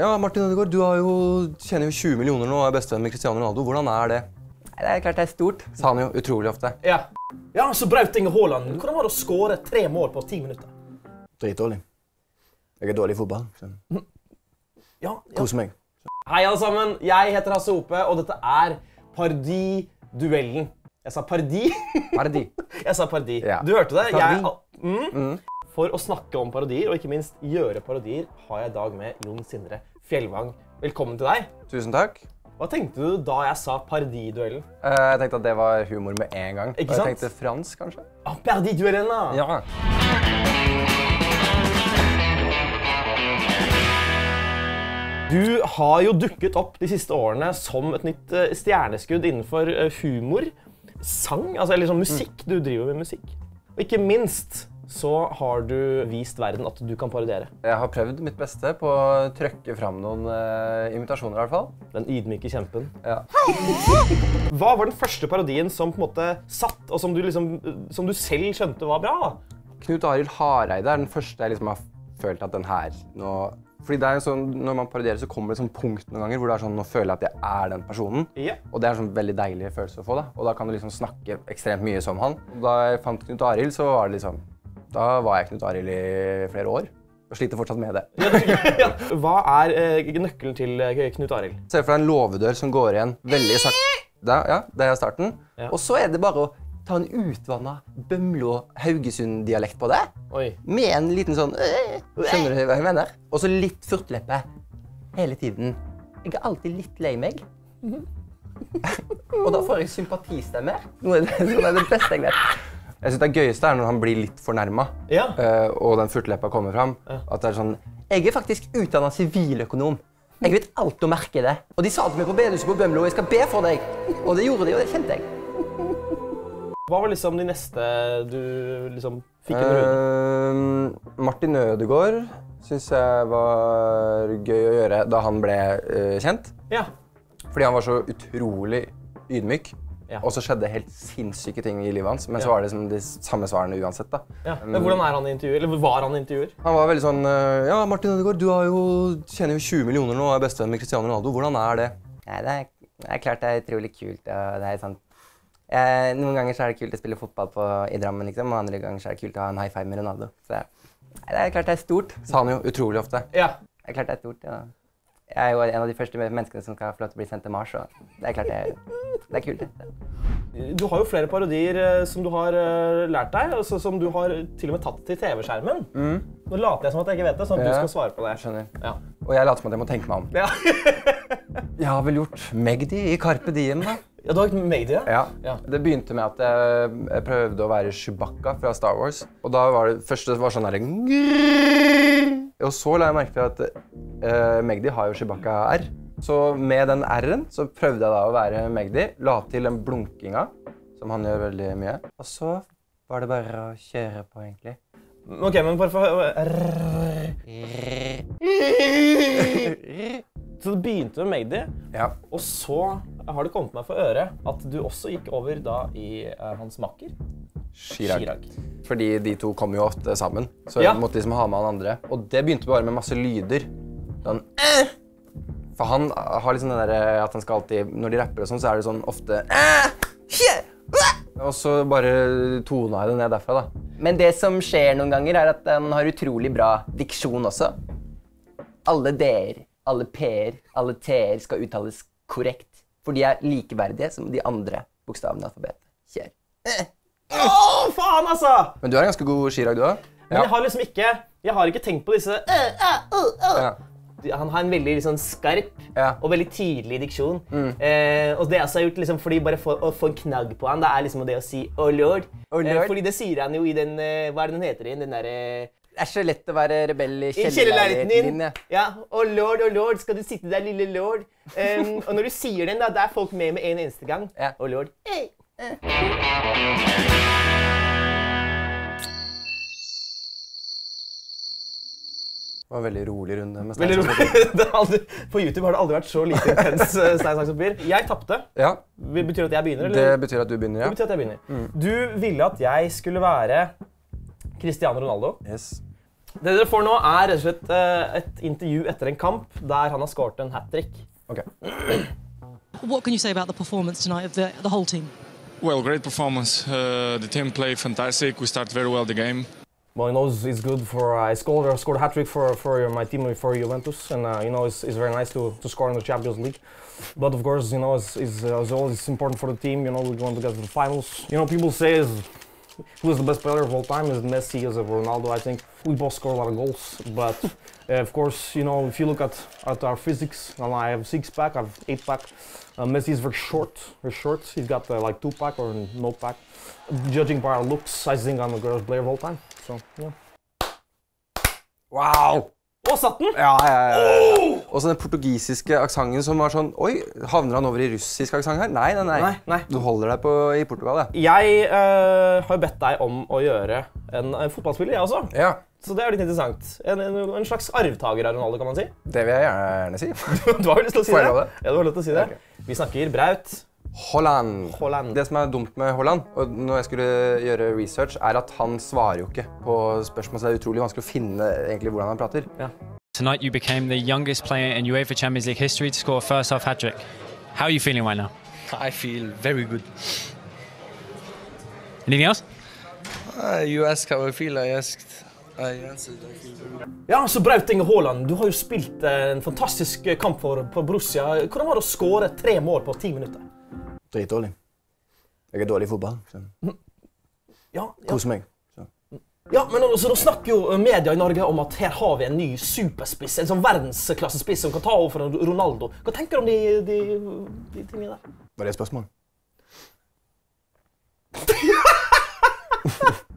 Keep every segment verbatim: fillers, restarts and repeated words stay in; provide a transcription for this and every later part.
Ja, Martin Ødegaard, du har jo, tjener jo tjue millioner nå og er bestevenn med Cristiano Ronaldo. Hvordan er det? Det er klart det er stort. Sa han jo utrolig ofte. Ja. Ja, så Braut Håland. Hvordan var det å skåre tre mål på ti minutter? Dritdårlig. Jeg er dårlig i fotball. Så... Ja, ja. Kos meg. Så... Hei alle sammen, jeg heter Hasse Hope, og dette er Parodiduellen. Jeg sa parodi. Parodi. Jeg sa parodi. Ja. Du hørte det? Parodi. Jeg... Mm. Mm. For å snakke om parodier, og ikke minst gjøre parodier, har jeg i dag med Jon Sindre Fjellvang. Velkommen til deg. Tusen takk. Hva tenkte du da jeg sa parodiduellen? Uh, jeg tenkte at det var humor med en gang. Ikke sant? Og jeg tenkte fransk, kanskje. Ah, parodiduellen da! Ja. Du har jo dukket opp de siste årene som et nytt stjerneskudd innenfor humor. Sang, altså, eller sånn musikk. Du driver med musikk. Og ikke minst... så har du vist verden at du kan parodiere. Jeg har prøvd mitt beste på å trøkke fram noen uh, imitasjoner i hvert fall. Den ydmyke kjempen. Ja. Hva var den første parodien som på en måte satt, og som du, liksom, som du selv skjønte var bra? Knut Arild Hareide er den første jeg liksom har følt at den her... Nå fordi det er jo sånn, når man parodierer så kommer det sånn punkt noen ganger hvor det er sånn, nå føler jeg at jeg er den personen. Yeah. Og det er en sånn veldig deilig følelse å få da. Og da kan du liksom snakke ekstremt mye som han. Og da jeg fant Knut Arild så var det liksom... Da var jeg Knut Arild i flere år, og sliter fortsatt med det. Hva er eh, nøkkelen til Knut Arild? Se for deg en låvedør som går igjen veldig sakte. Ja, det er starten. Ja. Og så er det bare å ta en utvannet Bømlo-Haugesund-dialekt på det. Oi. Med en liten sånn... Skjønner du hva jeg mener? Og så litt furtleppe hele tiden. Jeg er alltid litt lei meg. Og da får jeg sympatistemmer. Noe er det beste jeg vet. Jeg synes det gøyeste er når han blir litt fornærmet, ja. uh, og den furtleppa kommer fram, ja. At det er sånn, jeg er faktisk utdannet siviløkonom. Jeg vet alt å merke det. Og de sa til meg på bedehuset på Bømlo, jeg skal be for deg. Og det gjorde de, og det kjente jeg. Hva var liksom de neste du liksom fikk en runde? Uh, Martin Ødegaard synes jeg var gøy å gjøre da han ble uh, kjent. Ja. Fordi han var så utrolig ydmyk. Ja. Og så skjedde helt sinnssyke ting i livet hans, men ja. Så var det liksom de samme svarene uansett da. Ja. Men hvordan er han i intervjuer? Eller var han i intervjuer? Han var veldig sånn, ja, Martin Ødegaard, du har jo, tjener jo tjue millioner nå og er bestevenn med Cristiano Ronaldo. Hvordan er det? Ja, det er, er klart det er utrolig kult, og det er sånn... Eh, noen ganger så er det kult å spille fotball på, i Drammen, liksom, og andre ganger så er det kult å ha en high five med Ronaldo. Så ja, det er klart det er stort. Sa han jo utrolig ofte. Ja. Det er klart det er stort, ja. Jeg er jo en av de første menneskene som skal få lov til å bli sendt til Mars, og det er klart det er, det er kult. Du har jo flere parodier som du har lært deg, altså som du har til og med tatt til T V-skjermen. Mm. Nå later jeg som at jeg ikke vet det, sånn at ja. Du skal svare på det. Skjønner. Ja. Og jeg later som at jeg må tenke meg om. Ja. Jeg har vel gjort Magdi i Karpe Diem da. Ja, du har gjort Magdi, ja? Ja. Ja. Det begynte med at jeg, jeg prøvde å være Chewbacca fra Star Wars. Og da var det første var sånn der... Og så la jeg merke til at uh, Magdi har jo Chewbacca-R. Så med den R-en så prøvde jeg da å være Magdi, la til den blunkinga, som han gjør veldig mye. Og så var det bare å kjøre på, egentlig. Ok, men bare for... Så det begynte med Magdi, ja. Og så har det kommet meg for øret at du også gikk over da i uh, hans makker. Chirag. Chirag. Fordi de to kom jo ofte sammen, så jeg ja. Måtte liksom ha med han andre. Og det begynte bare med masse lyder. Sånn, eh! For han har liksom den der at han skal alltid, når de rapper og sånn, så er det sånn ofte eh! Og så bare tona jeg det ned derfra da. Men det som skjer noen ganger er at han har utrolig bra diksjon også. Alle D-er, alle P-er, alle T-er skal uttales korrekt. For de er likeverdige som de andre bokstavene i alfabetet. Kjær. Eh! Åh, oh, faen altså! Men du er ganske god Chirag, du da. Men ja. Jeg har liksom ikke, jeg har ikke tenkt på disse uh, uh, uh, uh. Ja. Han har en veldig liksom, skarp ja. Og veldig tydelig diksjon. Mm. Eh, og det jeg også har gjort liksom, fordi bare for, å få en knagg på han, det er liksom det å si «Oh lord». Oh, lord. Eh, fordi det sier han jo i den, eh, hva er det den heter i den der... Eh, det er så lett å være rebell i kjellerleiligheten din. din. Ja, «Oh lord, oh lord, skal du sitte der, lille lord?» um, Og når du sier den da, det er folk med med en eneste gang. Ja. «Oh lord». Hey. Det var en veldig rolig runde med stein, saks, på YouTube har det aldri vært så lite intens stein, saks, papir. Jeg tappte. Ja. Betyr det at jeg begynner? Eller? Det betyr at du begynner, ja. Det betyr at jeg begynner. Mm. Du ville at jeg skulle være Cristiano Ronaldo. Yes. Det dere får nå er rett og slett et intervju etter en kamp der han har skåret en hat-trick. Okay. What can you say about the performance tonight of the, the whole team? Well, great performance. Uh, the team played fantastic. We started very well the game. Well, you know, it's, it's good for uh, I scored I scored a hat-trick for for my team for Juventus, and uh, you know it's, it's very nice to to score in the Champions League. But of course, you know, it's it's, uh, it's always important for the team. You know, we want to get to the finals. You know, people say is who's the best player of all time is Messi, is Ronaldo. I think we both score a lot of goals, but uh, of course, you know, if you look at at our physics, and I have six pack, I have eight pack. Uh, Messi is very short, very short. He's got uh, like two pack or no pack. Judging by our looks, I think I'm the greatest player of all time. So, yeah. Wow! Å, satt den? Ja, ja, ja, ja. Oh! Og så den portugisiske aksangen som var sånn, oi, havner han over i russisk aksang her? Nei, nei, nei. nei, nei. Du holder deg på, i Portugal, ja. Jeg uh, har bedt deg om å gjøre en, en fotballspiller, jeg også. Ja. Så det er litt interessant. En, en, en slags arvtager av Ronaldo, kan man si. Det vil jeg gjerne si. Du har vel lyst til å si det? det? Ja, du har lyst til å si det. Okay. Vi snakker Braut. Håland. Håland. Det som er dumt med Håland, og når jeg skulle gjøre research, er at han svarer jo ikke på spørsmål, så det er utrolig vanskelig å finne egentlig hvordan han prater. Ja. Tonight you became the youngest player in UEFA Champions League history to score a first half hat-trick. How are you feeling right now? I feel very good. Anything else? Uh, you asked how I feel, I asked. Ja, så Braut Håland, du har jo spilt en fantastisk kamp for, for Borussia. Hvordan var det å skåre tre mål på ti minutter? Dritdårlig. Jeg er dårlig i fotball, så ja, ja. Kos meg. Så. Ja, men altså, nå snakker jo media i Norge om at her har vi en ny superspiss, en sånn verdensklassespiss som kan ta over for Ronaldo. Hva tenker du om de, de, de tingene der? Var det et spørsmål?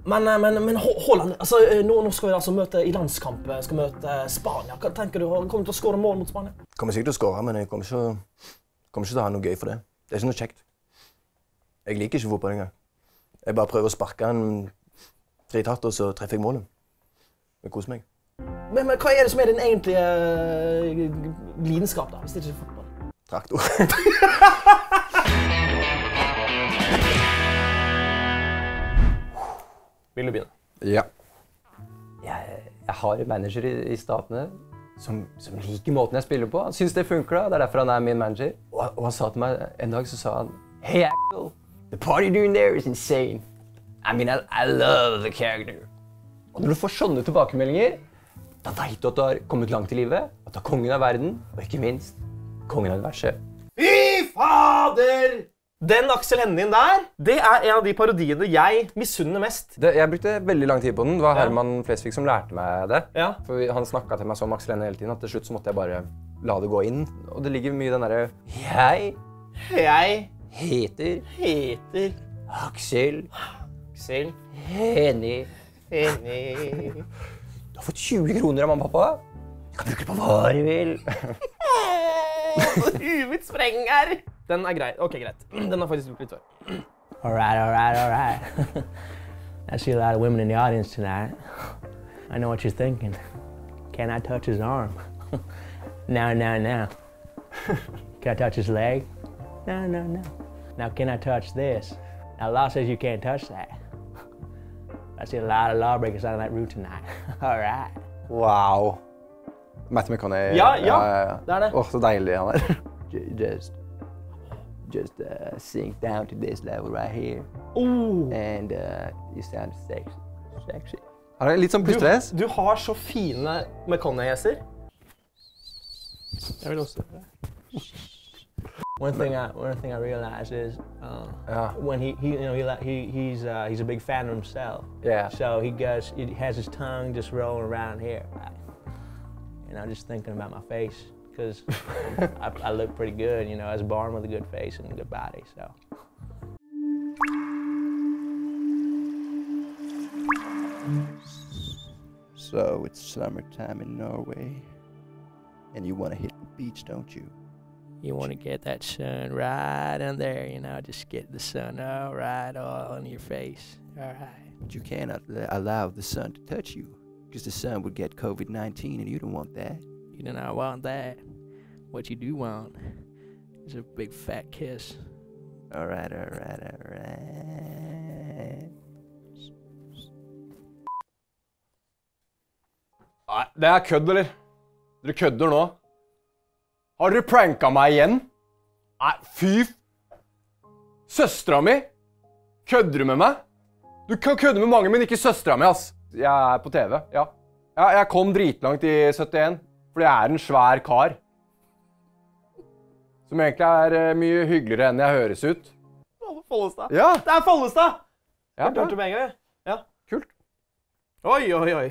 Men, men, men Håland, altså, nå, nå skal vi altså møte i landskamp, skal møte Spania. Hva tenker du, kommer du til å skåre mål mot Spania? Kommer sikkert til å skåre, men jeg kommer ikke, kommer ikke til å ha noe gøy for det. Det er ikke noe kjekt. Jeg liker ikke fotball engang. Jeg bare prøver å sparke en drithardt, og så treffer jeg målet. Det koser meg. Men, men hva er det som er din egentlige uh, lidenskap da, hvis det ikke er fotball? Traktor. Vil du begynne? Ja. Jeg, jeg har en manager i, i Statene som, som liker måten jeg spiller på. Han synes det funker da, det er derfor han er min manager. Og, og han sa til meg en dag, så sa han, hey, Axel, the party doing there is insane. I mean, I, I love the character. Og når du får sånne tilbakemeldinger, da vet du at du har kommet langt i livet, at du er kongen av verden, og ikke minst, kongen av universet. Fy fader! Den Aksel Hennie der, det er en av de parodiene jeg misunner mest. Det, jeg brukte veldig lang tid på den. Det var ja. Herman Fleisvig som lærte meg det. Ja. For han snakket til meg som Aksel Hennie hele tiden, at til slutt så måtte jeg bare la det gå inn. Og det ligger mye i den der, jeg, jeg heter, heter, Aksel, Aksel, Hennie, Hennie. Du har fått tjue kroner av mamma og pappa. Du kan bruke det på hva du vil. Huet mitt sprenger. Den er grei. Ok, greit. Den har faktisk blitt før. All right, all right, all right. I see a lot of women in the audience tonight. I know what you're thinking. Can I touch his arm? No, no, no. Can I touch his leg? No, no, no. Now can I touch this? Now law says you can't touch that. I see a lot of lawbreakers out of that route tonight. All right. Wow. Matthew McConaughey. Ja, ja, det er det. Åh, så deilig han er. Just, just uh, sink down to this level right here. Oh. And uh, you sound sexy. Sexy. Er det litt sånn pustress? Du, du har så fine McConaughey-hjeser. Jeg vil også gjøre det. One thing I, one thing I realized is uh, yeah. when he, he, you know, he, he he's uh, he's a big fan of himself. Yeah. So he goes, he has his tongue just rolling around here. And I'm just thinking about my face, because I, I look pretty good, you know, I was born with a good face and a good body, so. So it's summertime in Norway, and you want to hit the beach, don't you? You want to get that sun right in there, you know, just get the sun all right all on your face, all right. But you cannot allow the sun to touch you. Because the sun would get COVID nineteen and you don't want that. You do not want that. What you do want is a big fat kiss. All right, all right, all right. Nei, det er kødd, eller? Dere kødder nå. Har dere pranka meg igjen? Nei, fy... Søstra mi? Kødder du med meg? Du kan kødde med mange, men ikke søstra mi, ass. Jeg er på T V, ja. Ja, jeg kom dritlangt i syttien, fordi jeg er en svær kar. Som egentlig er mye hyggeligere enn jeg høres ut. Follestad. Ja. Det er Follestad! Ja, det hørte du med en gang, ja. Kult. Oi, oi, oi.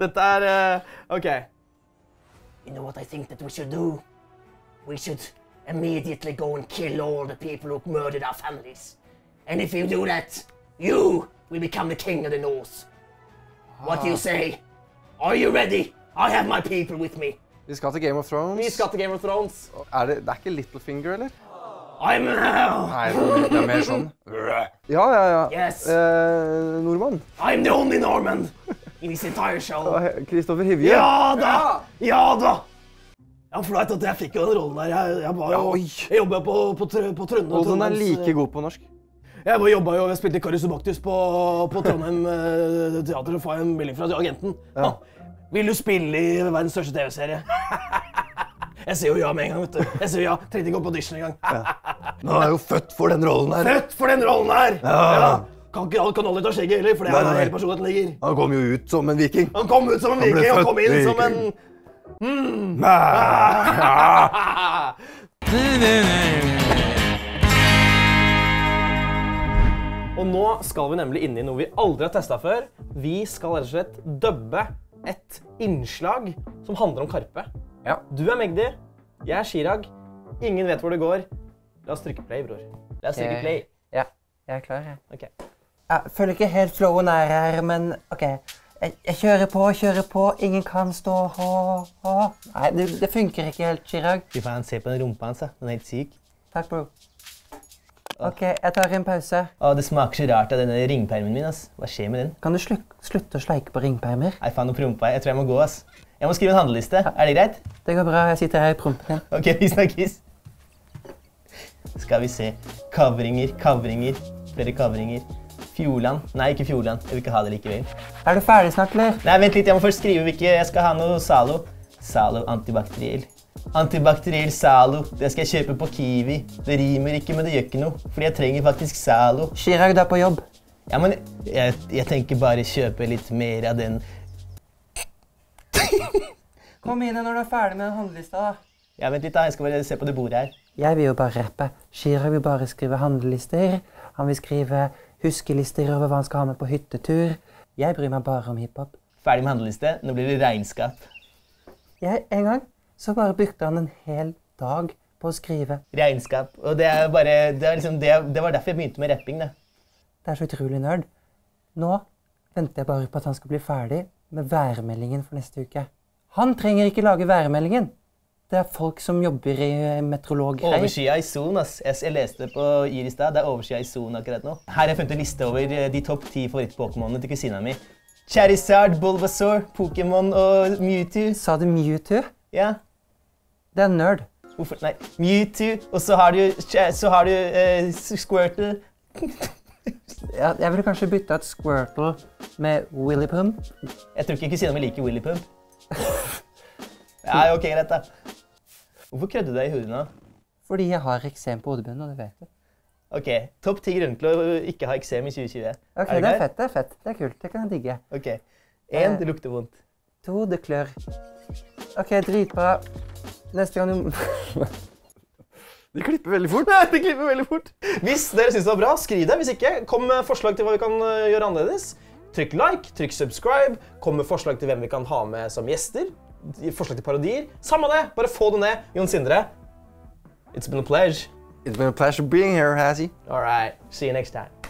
Dette er... Uh, ok. You know what I think that we should do? We should immediately go and kill all the people who murdered our families. And if you do that, you will become the king of the North. What do you say? Are you ready? I have my people with me. Vi skal til Game of Thrones. Vi skal til Game of Thrones. Er det, det er ikke Littlefinger, eller? I'm... Nei, det er mer sånn. Ja, ja, ja. Yes. Eh, Norman. I'm the only Norman in this entire show. Kristofer Hivju. Ja da! Ja da! Ja, for jeg, jeg fikk jo den rollen der. Jeg, jeg, bare, jeg jobbet på, på, på Trønne. Og den er like god på norsk. Jeg bare jobbet jo, jeg spilte Karusubaktus på, på Trondheim teater og får en melding fra agenten. Ja. Ah, vil du spille i verdens største T V-serie? Jeg sier jo ja med en gang, vet du. Jeg sier jo ja, trengte ikke opp audition en gang. Ja. Nå er jeg jo født for den rollen her. Født for den rollen her! Ja. Ja. Kan ikke alle ta skjegget heller, for det er den hele personligheten ligger. Han kom jo ut som en viking. Han kom ut som en viking, han kom inn viking. Som en... Mm. Ah. Og nå skal vi nemlig inn i noe vi aldri har testet før. Vi skal rett og slett dubbe et innslag som handler om Karpe. Ja. Du er Magdi, jeg er Chirag. Ingen vet hvor det går. La oss trykke play, bror. La oss trykke play. Ja, jeg er klar, jeg. Ok. Jeg føler ikke helt flowen er her, men ok. Jeg, jeg kjører på, kjører på. Ingen kan stå. Hå, hå. Nei, det, det funker ikke helt, Chirag. Fy faen, se på den rumpa hans, den er helt syk. Takk, bro. Ok, jeg tar en pause. Åh, det smaker så rart av denne ringpermen min, ass. Hva skjer med den? Kan du slu slutte å sleike på ringpermer? Nei, faen, nå promper jeg. Jeg tror jeg må gå, ass. Jeg må skrive en handleliste. Ja. Er det greit? Det går bra. Jeg sitter her i prompen igjen. Ok, vi snakkes. Skal vi se. Kavringer, kavringer. Flere kavringer. Fjordland. Nei, ikke Fjordland. Jeg vil ikke ha det likevel. Er du ferdig snart, eller? Nei, vent litt. Jeg må først skrive hvilke. Jeg skal ha noe Zalo. Zalo antibakteriell. Antibakteriell Zalo. Det skal jeg kjøpe på Kiwi. Det rimer ikke, men det gjør ikke noe. Fordi jeg trenger faktisk Zalo. Chirag, du er på jobb. Ja, men jeg, jeg tenker bare kjøpe litt mer av den. Kom inn når du er ferdig med den handlelista, da. Ja, vent litt da. Jeg skal bare se på det bordet her. Jeg vil jo bare rappe. Chirag vil bare skrive handlelister. Han vil skrive huskelister over hva han skal ha med på hyttetur. Jeg bryr meg bare om hiphop. Ferdig med handleliste. Nå blir det regnskap. Jeg, en gang. Så bare brukte han en hel dag på å skrive. Regnskap. Og det, er bare, det, er liksom, det, det var derfor jeg begynte med rapping, da. Det er så utrolig nerd. Nå venter jeg bare på at han skal bli ferdig med værmeldingen for neste uke. Han trenger ikke lage værmeldingen. Det er folk som jobber i meteorologgreier. Overskya i solen, ass. Jeg leste det på Yristad. Det er overskya i solen akkurat nå. Her har jeg funnet en liste over de topp ti favoritt-pokémonene til kusina mi. Charizard, Bulbasaur, Pokémon og Mewtwo. Sa du Mewtwo? Ja. Det er nerd. Hvorfor? Nei. Mewtwo, og så har du, så har du uh, Squirtle. Ja, jeg ville kanskje bytte et Squirtle med Willypum. Jeg tror ikke kusina mi liker Willypum. Ja, ok, greit da. Hvorfor krødde du deg i hodet nå? Fordi jeg har eksem på hodebunnen, og det vet du. Ok, topp ti grunn til å ikke ha eksem i tjue tjue. Ok, er det, det er fett, det er fett. Det er kult, det kan jeg digge. Ok. En, det lukter vondt. To, det klør. Ok, dritbra. Neste gang du... De klipper veldig fort. Ja, de klipper veldig fort. Hvis dere synes det var bra, skriv det. Hvis ikke, kom med forslag til hva vi kan gjøre annerledes. Trykk like, trykk subscribe. Kom med forslag til hvem vi kan ha med som gjester. Forslag til parodier. Samme det, bare få det ned. Jon Sindre, it's been a pleasure. It's been a pleasure being here, Hasse. All right, see you next time.